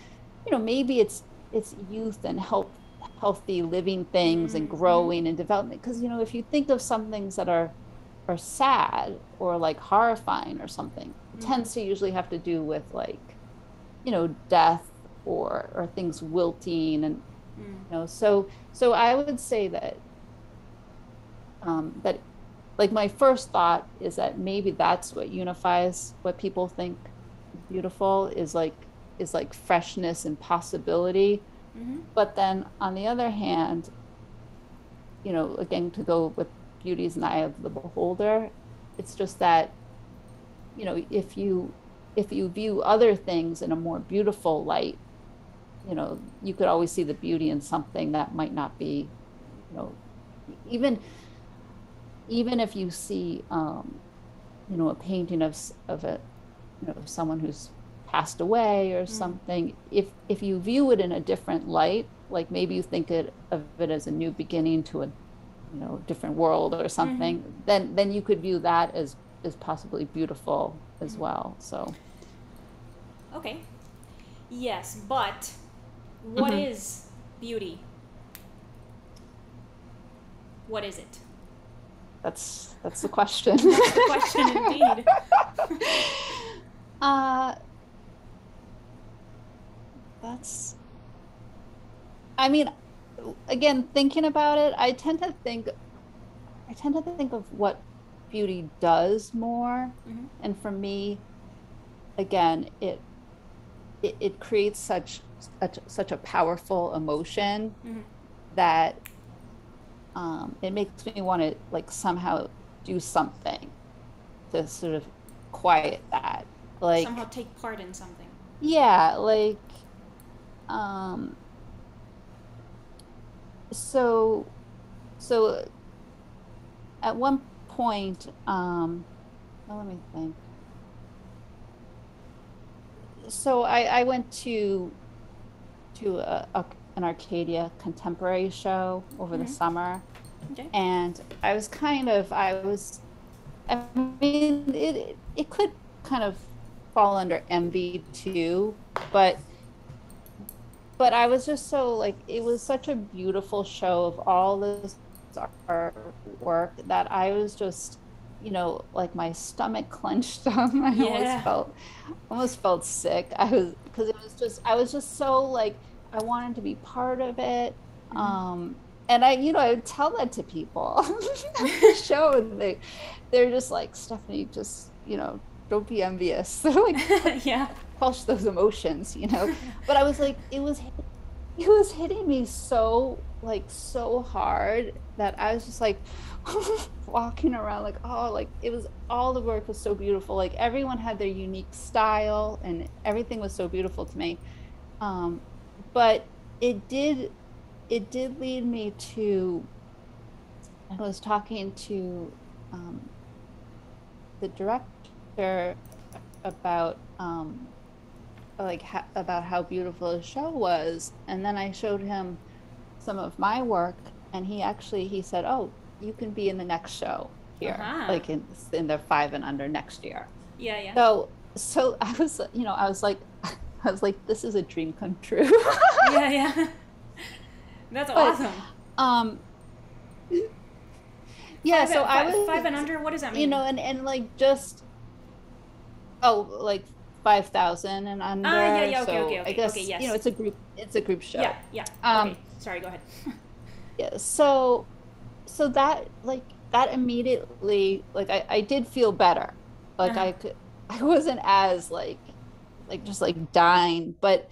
you know, maybe it's, it's youth and health, healthy living things and growing and development. Because, you know, if you think of some things that are, are sad or like horrifying or something, it tends to usually have to do with like, you know, death or, or things wilting and, you know, so, so I would say that, um, that like my first thought is that maybe that's what unifies what people think beautiful is like, is like freshness and possibility. Mm-hmm. But then on the other hand, you know, again, to go with beauty's an eye of the beholder, it's just that, you know, if you, if you view other things in a more beautiful light, you know, you could always see the beauty in something that might not be, you know, even, even if you see, um, you know, a painting of, of a, you know, someone who's passed away or something, mm. if, if you view it in a different light, like maybe you think it, of it as a new beginning to a, you know, different world or something, mm-hmm. then, then you could view that as, as possibly beautiful as well. So, okay, yes, but what mm-hmm. is beauty? What is it? That's that's the question. That's the question indeed. uh, that's. I mean, again, thinking about it, I tend to think, I tend to think of what beauty does more, mm-hmm. and for me, again, it. It, it creates such, such such a powerful emotion, mm-hmm. that um, it makes me want to like somehow do something to sort of quiet that, like somehow take part in something. Yeah, like um, so so at one point, um, well, let me think. So I, I went to to a, a, an Arcadia Contemporary show over mm-hmm. the summer, okay. and I was kind of I was, I mean it it could kind of fall under envy too, but but I was just so like it was such a beautiful show of all this artwork that I was just. You know, like my stomach clenched up. I yeah. almost felt, almost felt sick. I was, because it was just, I was just so like, I wanted to be part of it. Mm-hmm. Um, and I, you know, I would tell that to people on the show, and they, they're just like, Stephanie, just, you know, don't be envious. They're like, yeah, quash those emotions, you know. But I was like, it was, it was hitting me so like so hard that I was just like. Walking around like, oh, like it was, all the work was so beautiful, like everyone had their unique style and everything was so beautiful to me, um but it did it did lead me to, I was talking to um the director about um like ha about how beautiful the show was, and then I showed him some of my work, and he actually he said, oh, you can be in the next show here, uh-huh. like in, in the five and under next year. Yeah, yeah. So, so I was, you know, I was like, I was like, this is a dream come true. Yeah, yeah. That's but, awesome. Um, yeah. Five, so five, I was five and under. What does that mean? You know, and and like just, oh, like five thousand and under. Ah, uh, yeah, yeah. Okay, so okay, okay. I guess okay, yes. you know, it's a group. It's a group show. Yeah, yeah. Um, okay. Sorry, go ahead. Yeah. So. So that like that immediately like I, I did feel better, like uh-huh. I could I wasn't as like like just like dying, but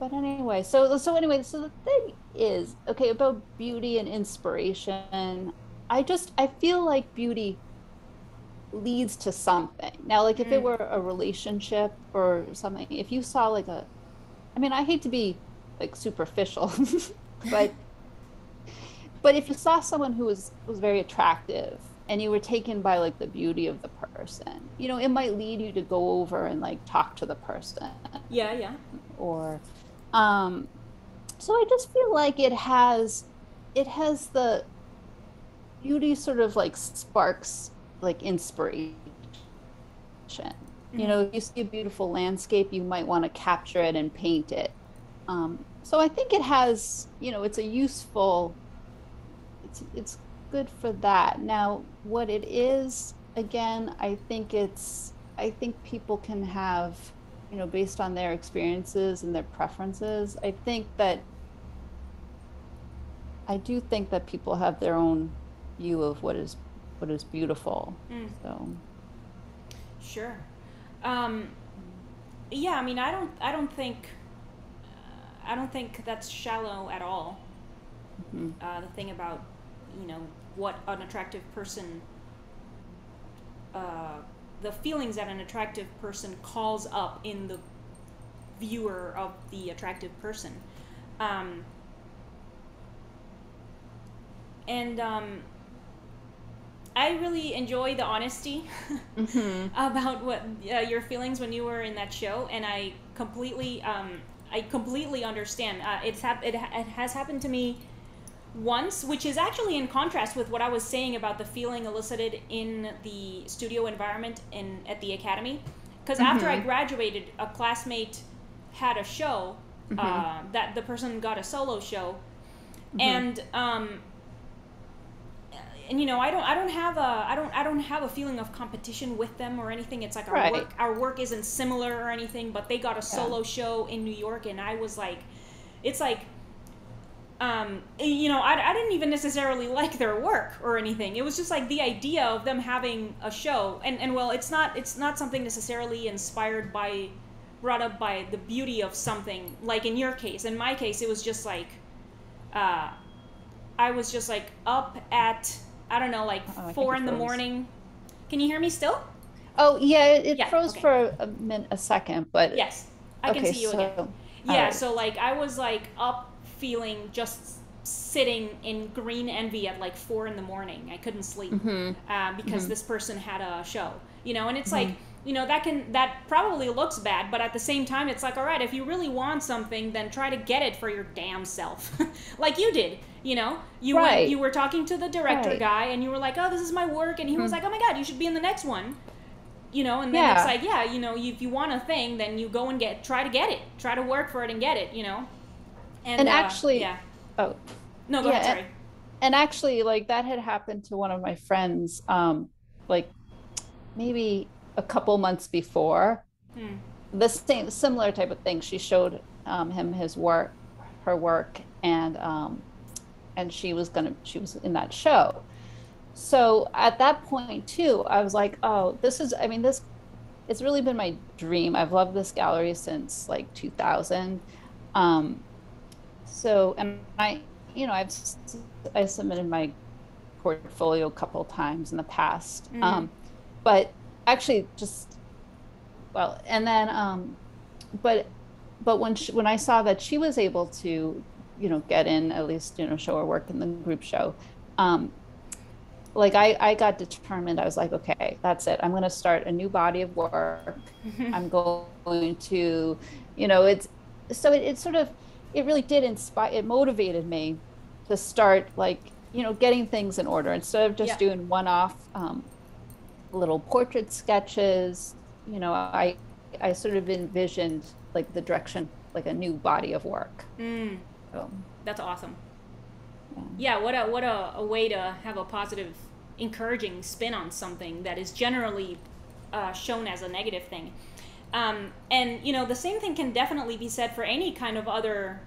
but anyway so so anyway so the thing is, okay, about beauty and inspiration, I just I feel like beauty leads to something. Now, like if mm. it were a relationship or something, if you saw like a, I mean, I hate to be like superficial, but but if you saw someone who was, was very attractive and you were taken by like the beauty of the person, you know, it might lead you to go over and like talk to the person. Yeah, yeah. Or, um, so I just feel like it has, it has the beauty sort of like sparks like inspiration. Mm-hmm. You know, if you see a beautiful landscape, you might want to capture it and paint it. Um, so I think it has, you know, it's a useful, it's, it's good for that. Now, what it is, again, I think it's, I think people can have, you know, based on their experiences and their preferences, I think that, I do think that people have their own view of what is, what is beautiful. Mm. So. Sure. Um, yeah, I mean, I don't, I don't think, uh, I don't think that's shallow at all. Mm-hmm. Uh, the thing about, you know, what an attractive person, uh, the feelings that an attractive person calls up in the viewer of the attractive person. Um, and, um, I really enjoy the honesty mm-hmm. about what uh, your feelings when you were in that show, and I completely, um, I completely understand. Uh, it's hap- it, ha- it has happened to me once, which is actually in contrast with what I was saying about the feeling elicited in the studio environment in at the academy. Because mm-hmm. after I graduated, a classmate had a show mm-hmm. uh, that the person got a solo show, mm-hmm. and. Um, And you know, I don't, I don't have a, I don't, I don't have a feeling of competition with them or anything. It's like our right. work, our work isn't similar or anything. But they got a yeah. solo show in New York, and I was like, it's like, um, you know, I, I didn't even necessarily like their work or anything. It was just like the idea of them having a show, and and well, it's not, it's not something necessarily inspired by, brought up by the beauty of something. Like in your case, in my case, it was just like, uh, I was just like up at. I don't know, like oh, four in the morning. Can you hear me still? Oh yeah, it, it yeah, froze okay. for a minute, a second, but yes, I okay, can see you so, again. Yeah, right. So like I was like up, feeling just sitting in green envy at like four in the morning. I couldn't sleep mm-hmm. uh, because mm-hmm. this person had a show, you know. And it's mm-hmm. like, you know, that can that probably looks bad, but at the same time, it's like, all right, if you really want something, then try to get it for your damn self, like you did. You know, you right. went, you were talking to the director right. guy, and you were like, "Oh, this is my work," and he mm-hmm. was like, "Oh my God, you should be in the next one." You know, and then yeah. it's like, yeah, you know, if you want a thing, then you go and get, try to get it, try to work for it and get it. You know, and, and uh, actually, yeah. oh, no, go yeah, ahead, sorry. And, and actually, like that had happened to one of my friends, um, like maybe a couple months before. Hmm. The same similar type of thing. She showed um, him his work, her work, and. Um, and she was gonna, she was in that show. So at that point too, I was like, oh, this is, I mean, this, it's really been my dream. I've loved this gallery since like two thousand. Um, so, and I, you know, I've, I submitted my portfolio a couple times in the past, mm-hmm. um, but actually just, well, and then, um, but, but when she, when I saw that she was able to, you know, get in, at least, you know, show her work in the group show. Um, like I, I got determined, I was like, okay, that's it. I'm going to start a new body of work. Mm-hmm. I'm going to, you know, it's, so it, it sort of, it really did inspire, it motivated me to start like, you know, getting things in order instead of just yeah. doing one-off um, little portrait sketches. You know, I, I sort of envisioned like the direction, like a new body of work. Mm. So. That's awesome. Yeah. yeah, what a what a, a way to have a positive, encouraging spin on something that is generally uh, shown as a negative thing. Um, and you know, the same thing can definitely be said for any kind of other,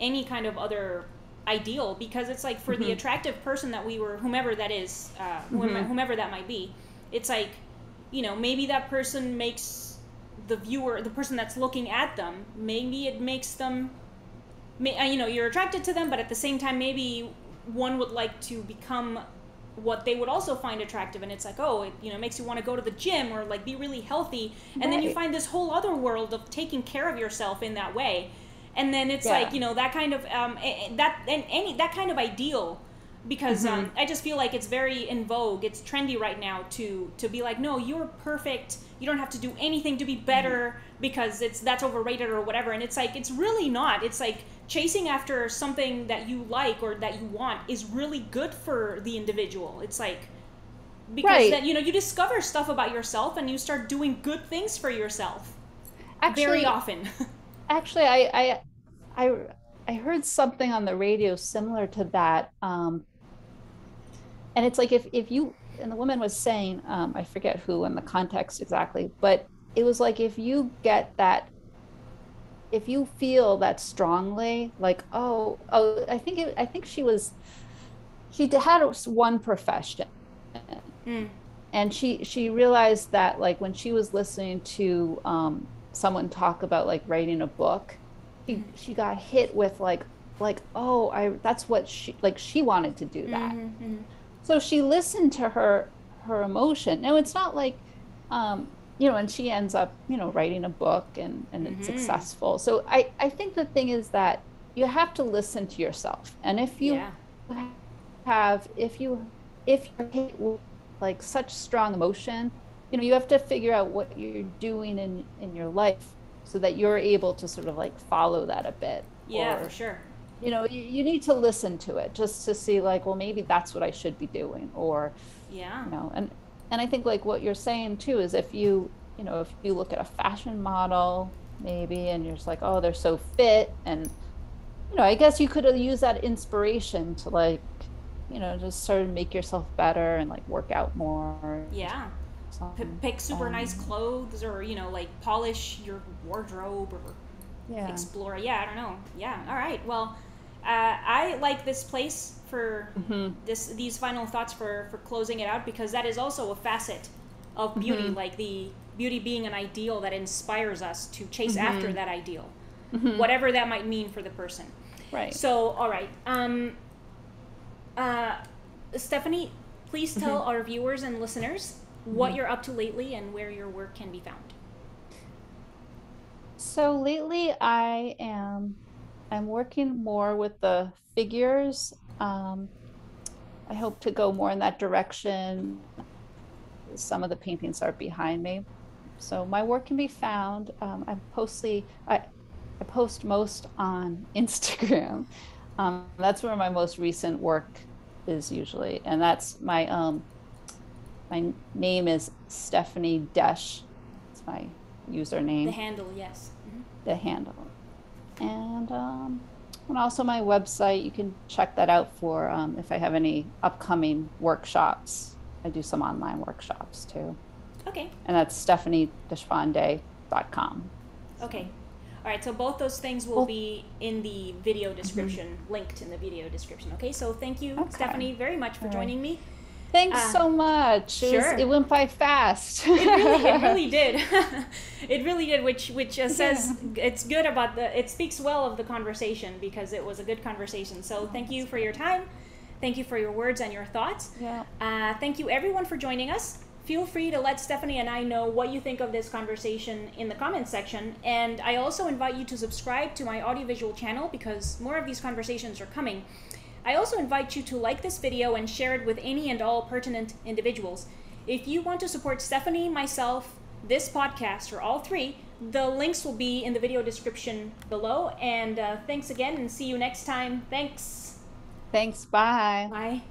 any kind of other ideal, because it's like for mm-hmm. the attractive person that we were, whomever that is, uh, whomever, mm-hmm. whomever that might be, it's like, you know, maybe that person makes the viewer, the person that's looking at them, maybe it makes them. You know, you're attracted to them, but at the same time, maybe one would like to become what they would also find attractive, and it's like, oh, it, you know, makes you want to go to the gym or like be really healthy, and right. then you find this whole other world of taking care of yourself in that way, and then it's yeah. like, you know, that kind of um that and any that kind of ideal, because mm-hmm. um I just feel like it's very in vogue, it's trendy right now to to be like, no, you're perfect, you don't have to do anything to be better mm-hmm. because it's that's overrated or whatever, and it's like, it's really not. It's like chasing after something that you like or that you want is really good for the individual. It's like, because right. then, you know, you discover stuff about yourself and you start doing good things for yourself. Actually, very often. Actually, I, I, I, I heard something on the radio similar to that. Um, and it's like, if, if you, and the woman was saying, um, I forget who in the context exactly, but it was like, if you get that, if you feel that strongly, like, oh, oh, I think it, I think she was, she had one profession, mm. and she she realized that, like, when she was listening to um, someone talk about like writing a book, she mm. she got hit with like like oh, I that's what she like she wanted to do that, mm-hmm. so she listened to her her emotion. Now it's not like. Um, you know, and she ends up, you know, writing a book and, and mm-hmm. it's successful. So I, I think the thing is that you have to listen to yourself. And if you yeah. have, if you, if you're like such strong emotion, you know, you have to figure out what you're doing in, in your life so that you're able to sort of like follow that a bit. Yeah, or, for sure. You know, you, you need to listen to it just to see like, well, maybe that's what I should be doing, or, yeah. you know, and, And I think like what you're saying too is if you, you know, if you look at a fashion model maybe and you're just like, oh, they're so fit, and, you know, I guess you could use that inspiration to like, you know, just sort of make yourself better and like work out more. Yeah. P- pick super um, nice clothes, or, you know, like polish your wardrobe, or yeah. explore. Yeah. I don't know. Yeah. All right. Well, uh, I like this place for mm-hmm. this these final thoughts for for closing it out, because that is also a facet of beauty, mm-hmm. like the beauty being an ideal that inspires us to chase mm-hmm. after that ideal, mm-hmm. whatever that might mean for the person. Right. So, all right. Um, uh, Stephanie, please tell mm-hmm. our viewers and listeners mm-hmm. what you're up to lately and where your work can be found. So lately I am, I'm working more with the figures. Um, I hope to go more in that direction. Some of the paintings are behind me, so my work can be found. Um, I mostly I, I post most on Instagram. Um, that's where my most recent work is usually, and that's my um, my name is Stephanie Desh. It's my username. The handle, yes. Mm-hmm. The handle, and. Um, And also my website, you can check that out for um, if I have any upcoming workshops. I do some online workshops too. Okay. And that's stephanie deshpande dot com. Okay. All right, so both those things will well, be in the video description, mm-hmm. linked in the video description. Okay, so thank you, okay. Stephanie, very much for right. joining me. Thanks uh, so much. It, sure. was, it went by fast. It really, it really did. It really did, which which uh, says yeah. it's good about the, it speaks well of the conversation, because it was a good conversation. So oh, thank you for your time. Thank you for your words and your thoughts. Yeah. Uh, thank you everyone for joining us. Feel free to let Stephanie and I know what you think of this conversation in the comments section. And I also invite you to subscribe to my audiovisual channel, because more of these conversations are coming. I also invite you to like this video and share it with any and all pertinent individuals. If you want to support Stephanie, myself, this podcast, or all three, the links will be in the video description below. And uh, thanks again, and see you next time. Thanks. Thanks. Bye. Bye.